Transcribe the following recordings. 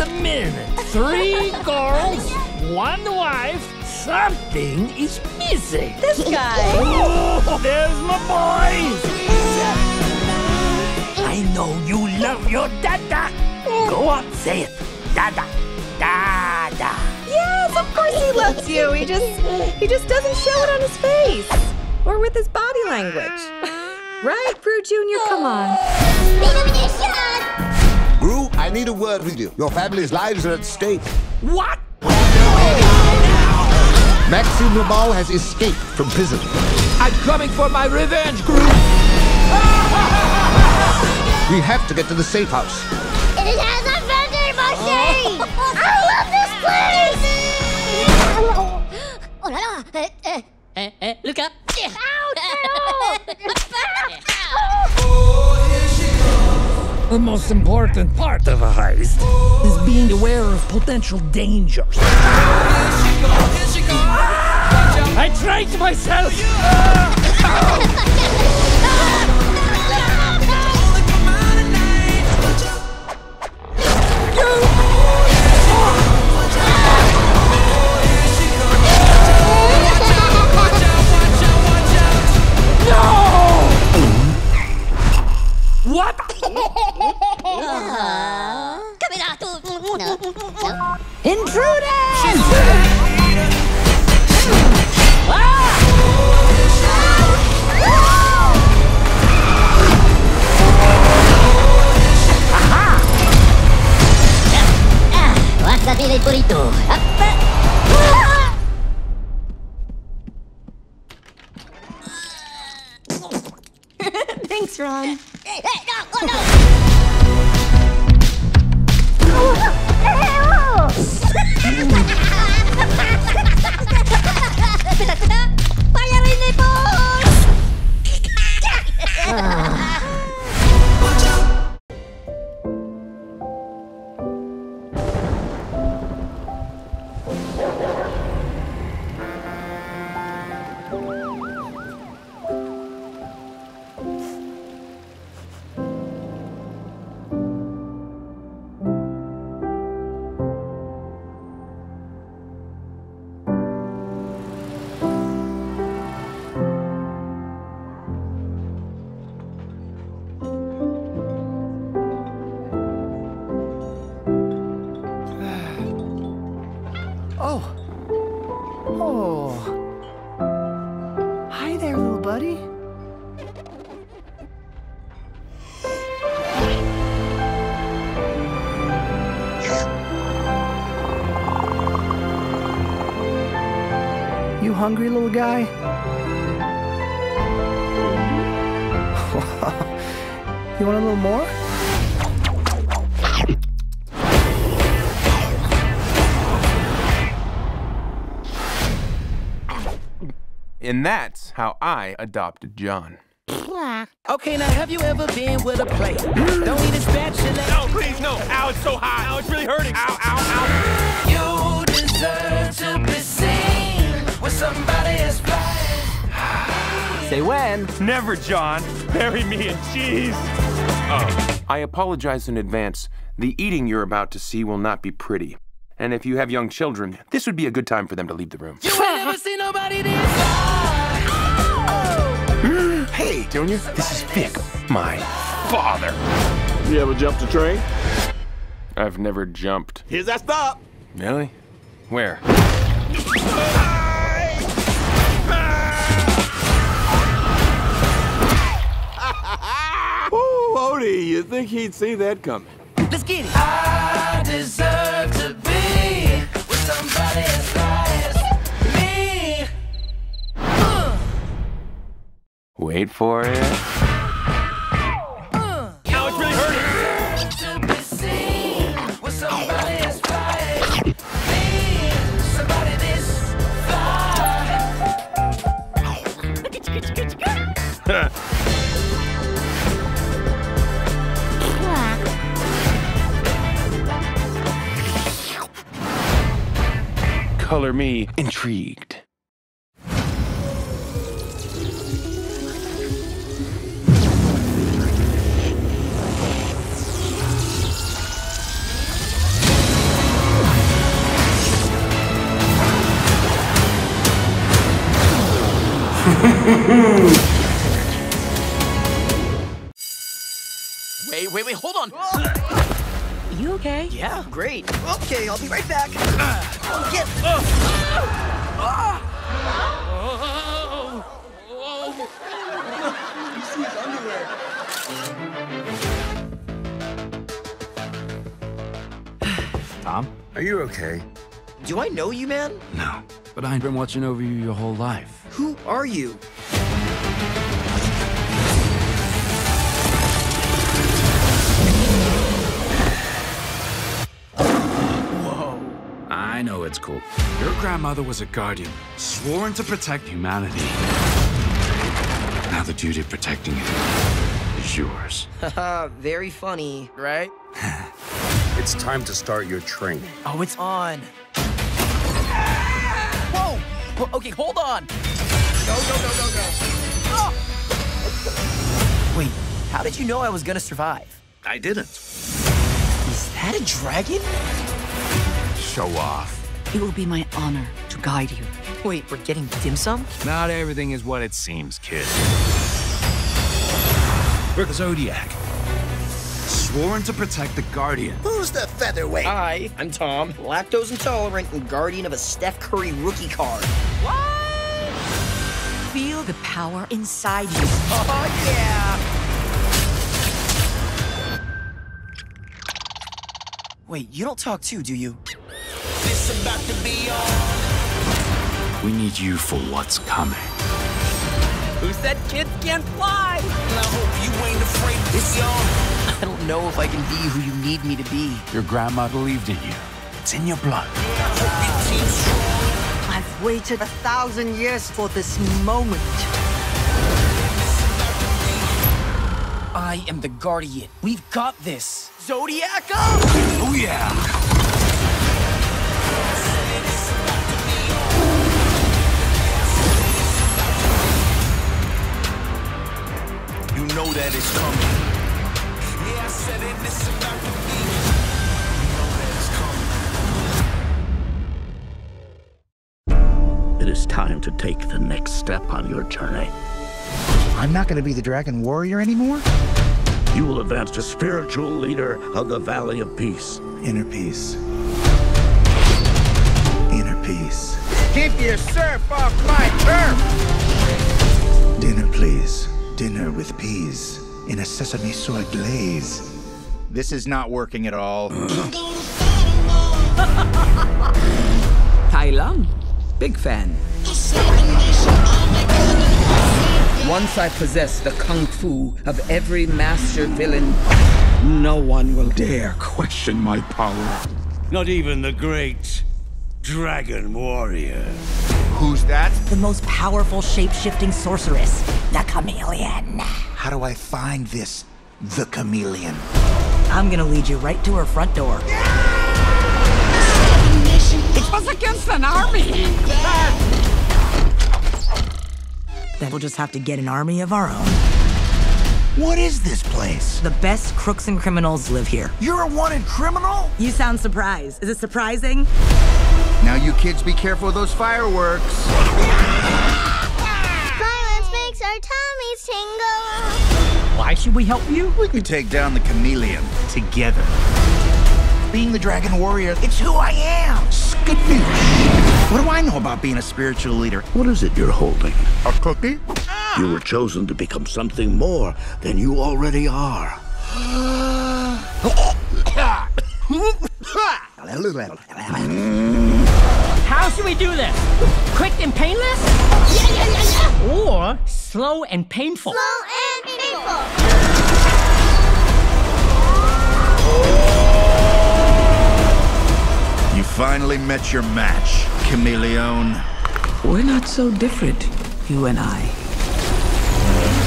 the minute. 3 girls, 1 wife. Something is missing. This guy. Oh, there's my boy. I know you love your dada. Go on, say it. Dada. Dada. Yes, of course he loves you. He just doesn't show it on his face or with his body language. Right, Gru Jr.? Come on. Gru, I need a word with you. Your family's lives are at stake. What? Maxime Lamar has escaped from prison. I'm coming for my revenge, Gru! We have to get to the safe house. It has a vending machine! I love this place! Oh la la! Look up! Ow! No. The most important part of a heist is being aware of potential dangers. I trained myself! No! What? Intruders! Thanks, Ron. Hey, hey, no, oh, no. Fire in the balls! Hungry little guy? You want a little more? And that's how I adopted John. Okay, now have you ever been with a plate? Don't eat a spatula. No, please, no. Ow, it's so hot. Ow, it's really hurting. Ow, ow, ow. You deserve to be seen. Somebody is flying. Say when. Never, John. Bury me in cheese. Oh. I apologize in advance. The eating you're about to see will not be pretty. And if you have young children, this would be a good time for them to leave the room. You ain't never seen nobody this far. Hey, Junior. This is Vic, my father. You ever jumped a train? I've never jumped. Here's that stop. Really? Where? Cody, you think he'd see that coming? Let's get it. I deserve to be with somebody as like me. Wait for it. Now it's really hurting. To be seen with somebody as like me. Somebody this far. Color me intrigued. Wait, hold on. You okay? Yeah, great. Okay, I'll be right back. Yes. You see his underwear. Tom? Are you okay? Do I know you, man? No, but I've been watching over you your whole life. Who are you? I know it's cool. Your grandmother was a guardian, sworn to protect humanity. Now the duty of protecting it is yours. Haha, very funny, right? It's time to start your training. Oh, it's on. Whoa! Okay, hold on. Go. Oh! Wait, how did you know I was gonna survive? I didn't. Is that a dragon? Show off. It will be my honor to guide you. Wait, we're getting dim sum? Not everything is what it seems, kid. We're the Zodiac. Sworn to protect the Guardian. Who's the featherweight? I'm Tom, lactose intolerant and guardian of a Steph Curry rookie card. What? Feel the power inside you. Oh, yeah! Wait, you don't talk too, do you? This about to be on. We need you for what's coming. Who said kids can't fly? I hope you ain't afraid of this, y'all. I don't know if I can be who you need me to be. Your grandma believed in you. It's in your blood. I've waited 1,000 years for this moment. I am the Guardian. We've got this. Zodiac up! Oh, yeah! You know that it's coming. Yeah, I said it, it's about to be. You know that it's coming. It is time to take the next step on your journey. I'm not going to be the Dragon Warrior anymore? You will advance to spiritual leader of the Valley of Peace. Inner peace. Inner peace. Keep your surf off my turf! Dinner, please. Dinner with peas in a sesame soy glaze. This is not working at all. Tai Lung, big fan. Once I possess the kung fu of every master villain, no one will dare question my power. Not even the great Dragon Warrior. Who's that? The most powerful shape-shifting sorceress, the Chameleon. How do I find this, the Chameleon? I'm gonna lead you right to her front door. Yeah! It was against an army! That we'll just have to get an army of our own. What is this place? The best crooks and criminals live here. You're a wanted criminal? You sound surprised. Is it surprising? Now you kids be careful of those fireworks. Violence makes our tummies tingle. Why should we help you? We can take down the Chameleon together. Being the Dragon Warrior, it's who I am. Skadoosh. What do I know about being a spiritual leader? What is it you're holding? A cookie? You were chosen to become something more than you already are. How should we do this? Quick and painless? Yeah. Or slow and painful? Slow and painful. You finally met your match. Chameleon. We're not so different, you and I.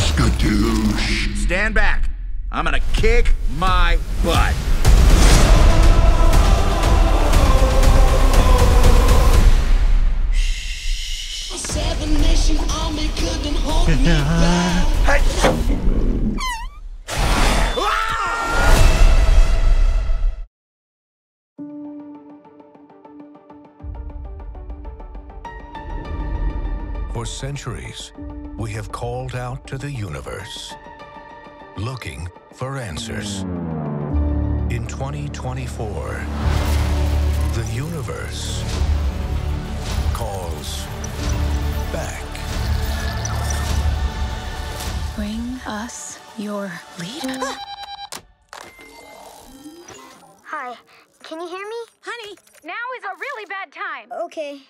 Skadoosh. Stand back. I'm gonna kick my butt. For centuries, we have called out to the universe, looking for answers. In 2024, the universe calls back. Bring us your leader. Hi, can you hear me? Honey, now is a really bad time. Okay.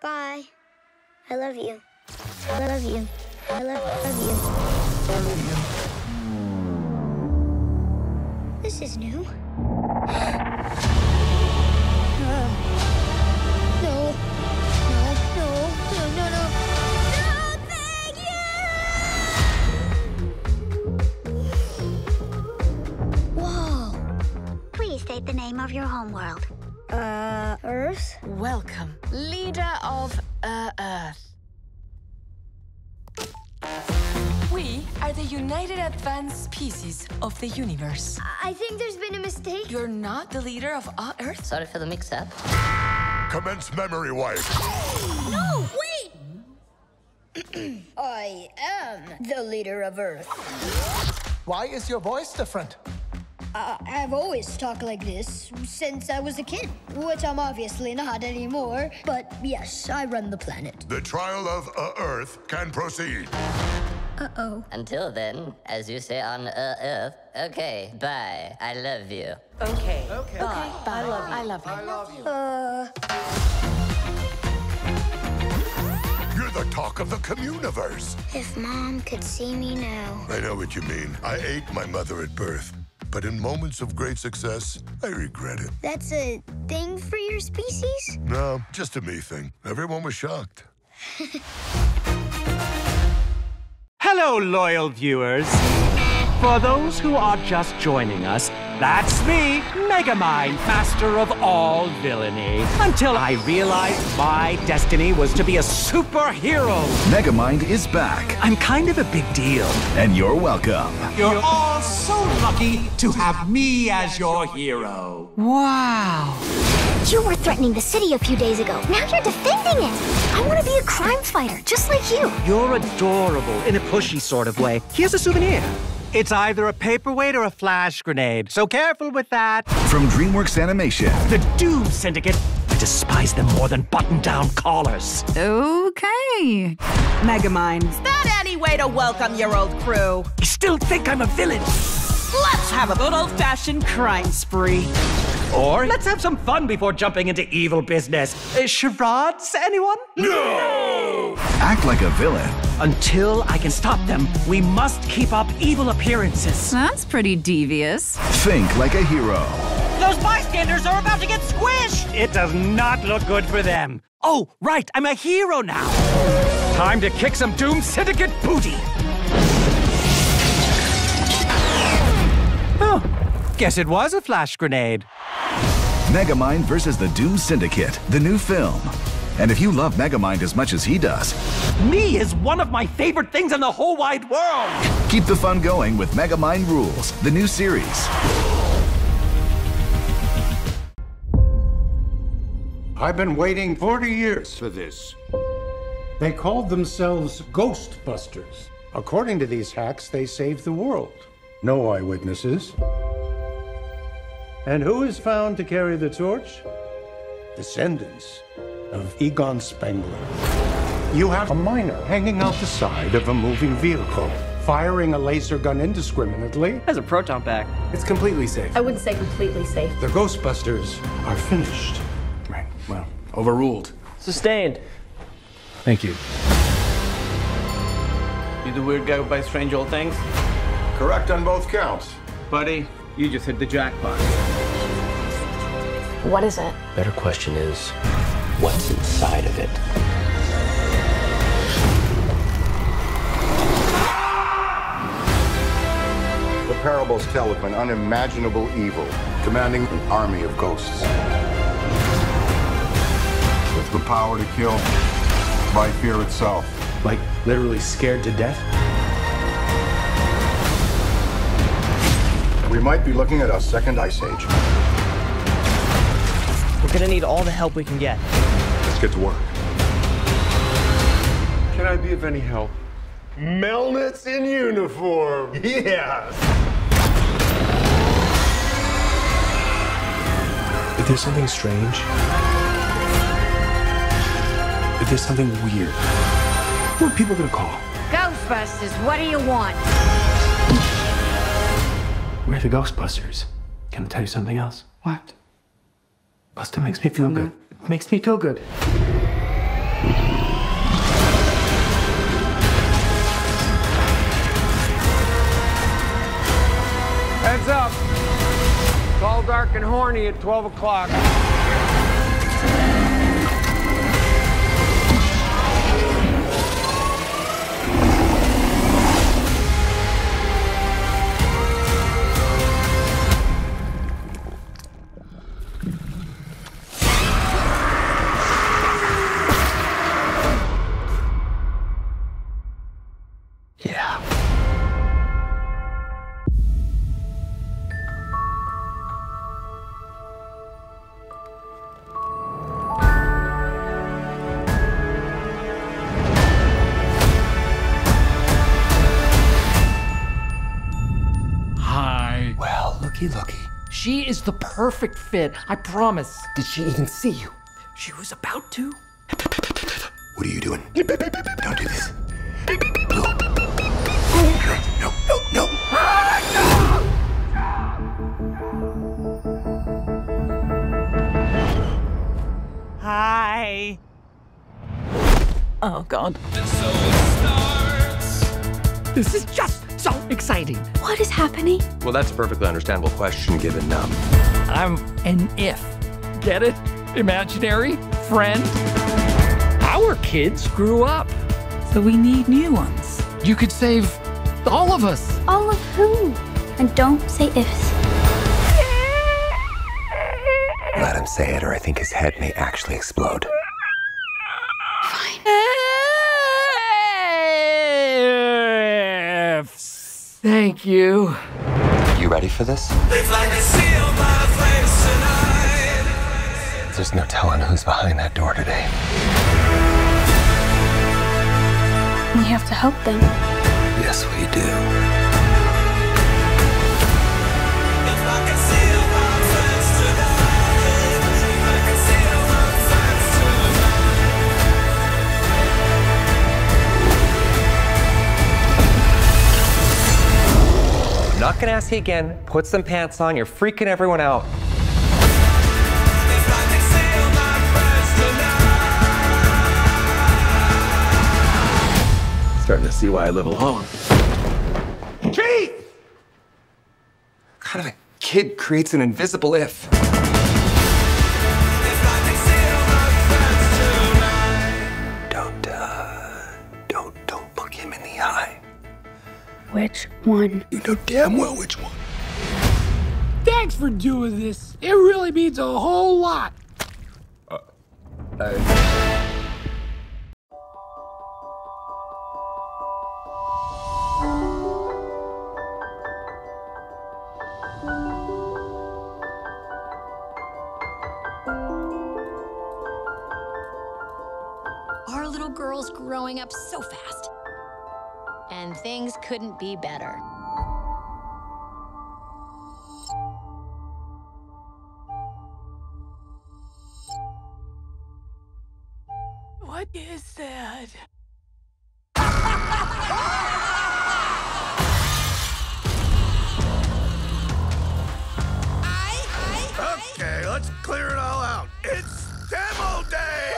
Bye. I love you. I love you. I love you. I love you. This is new. No. No. No, thank you! Whoa. Please state the name of your homeworld. Earth? Welcome, leader of, Earth. We are the United Advanced Species of the Universe. I think there's been a mistake. You're not the leader of all Earth? Sorry for the mix-up. Commence memory wipe. No, wait! I am the leader of Earth. Why is your voice different? I've always talked like this since I was a kid, which I'm obviously not anymore, but yes, I run the planet. The trial of Earth can proceed. Uh-oh. Until then, as you say on Earth, okay, bye, I love you. Okay, okay. Bye. Okay. Bye. I love you. The talk of the communiverse. If Mom could see me now. I know what you mean. I ate my mother at birth, but in moments of great success, I regret it. That's a thing for your species? No, just a me thing. Everyone was shocked. Hello, loyal viewers. For those who are just joining us, that's me, Megamind, master of all villainy. Until I realized my destiny was to be a superhero. Megamind is back. I'm kind of a big deal. And you're welcome. You're all so lucky to have me as your hero. Wow. You were threatening the city a few days ago. Now you're defending it. I want to be a crime fighter, just like you. You're adorable, in a pushy sort of way. Here's a souvenir. It's either a paperweight or a flash grenade, so careful with that. From DreamWorks Animation. The Doom Syndicate. I despise them more than button-down collars. Okay. Megamind. Is that any way to welcome your old crew? You still think I'm a villain? Let's have a good old-fashioned crime spree. Or let's have some fun before jumping into evil business. Charades, anyone? No! Act like a villain. Until I can stop them, we must keep up evil appearances. That's pretty devious. Think like a hero. Those bystanders are about to get squished! It does not look good for them. Oh, right, I'm a hero now. Time to kick some Doom Syndicate booty. Oh, guess it was a flash grenade. Megamind versus the Doom Syndicate, the new film. And if you love Megamind as much as he does... Me is one of my favorite things in the whole wide world! Keep the fun going with Megamind Rules, the new series. I've been waiting 40 years for this. They called themselves Ghostbusters. According to these hacks, they saved the world. No eyewitnesses. And who is found to carry the torch? Descendants of Egon Spengler. You have a miner hanging out the side of a moving vehicle, firing a laser gun indiscriminately. Has a proton pack. It's completely safe. I wouldn't say completely safe. The Ghostbusters are finished. Right, well, overruled. Sustained. Thank you. You the weird guy who buys strange old things? Correct on both counts. Buddy, you just hit the jackpot. What is it? Better question is, what's inside of it? The parables tell of an unimaginable evil commanding an army of ghosts. With the power to kill by fear itself. Like, literally scared to death? We might be looking at our second ice age. We're gonna need all the help we can get. Let's get to work. Can I be of any help? Melnitz in uniform. Yes. If there's something strange, if there's something weird, what are people gonna call? Ghostbusters, what do you want? We're the Ghostbusters. Can I tell you something else? What? Buster makes me feel good. It makes me feel good. Heads up. Call Dark and Horny at 12 o'clock. She is the perfect fit, I promise. Did she even see you? She was about to. What are you doing? Don't do this. No, no, no. Hi. Oh, God. And so it starts. This is just so exciting. What is happening? Well, that's a perfectly understandable question given I'm an if. Get it? Imaginary friend. Our kids grew up. So we need new ones. You could save all of us. All of who? And don't say ifs. Let him say it or I think his head may actually explode. Thank you. You ready for this? There's no telling who's behind that door today. We have to help them. Yes, we do. Not gonna ask you again. Put some pants on. You're freaking everyone out. Starting to see why I live alone. Chief! What kind of a kid creates an invisible if? Don't look him in the eye. Which one? You know damn well which one. Thanks for doing this. It really means a whole lot. Our little girl's growing up so fast. And things couldn't be better. What is that? Okay, let's clear it all out. It's demo day!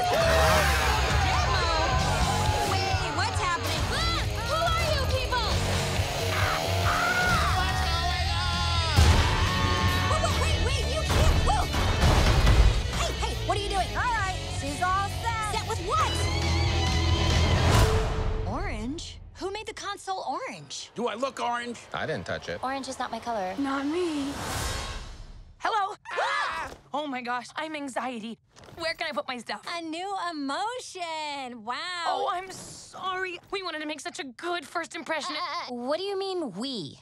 Who made the console orange? Do I look orange? I didn't touch it. Orange is not my color. Not me. Hello. Ah! Oh my gosh, I'm anxiety. Where can I put my stuff? A new emotion. Wow. Oh, I'm sorry. We wanted to make such a good first impression. What do you mean we?